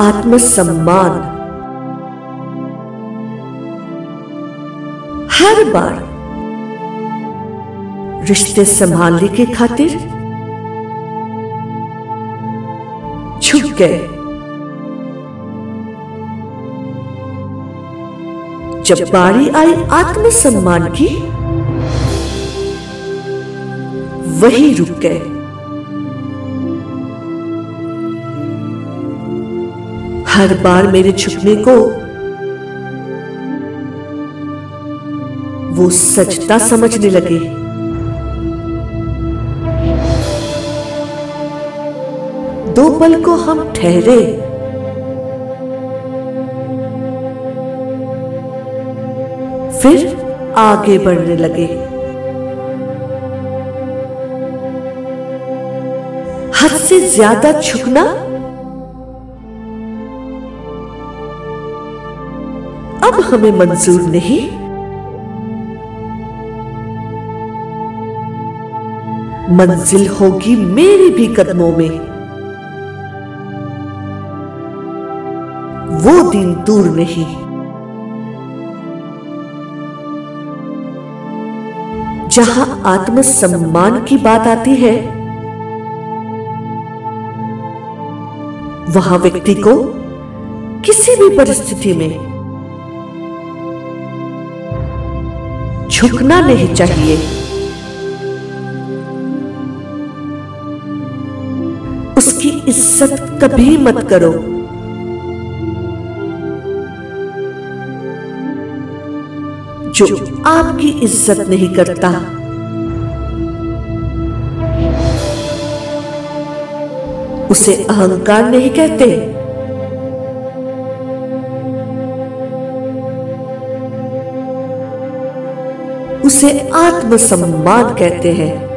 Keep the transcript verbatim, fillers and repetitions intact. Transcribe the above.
आत्मसम्मान। हर बार रिश्ते संभालने के खातिर छुप गए, जब बारी आई आत्मसम्मान की वही रुक गए। हर बार मेरे छुपने को वो सचता समझने लगे, दो पल को हम ठहरे, फिर आगे बढ़ने लगे। हद से ज्यादा छुपना अब हमें मंजूर नहीं। मंजिल होगी मेरे भी कदमों में, वो दिन दूर नहीं। जहां आत्मसम्मान की बात आती है, वहां व्यक्ति को किसी भी परिस्थिति में झुकना नहीं चाहिए। उसकी इज्जत कभी मत करो। जो आपकी इज्जत नहीं करता, उसे अहंकार नहीं कहते। उसे आत्मसम्मान कहते हैं।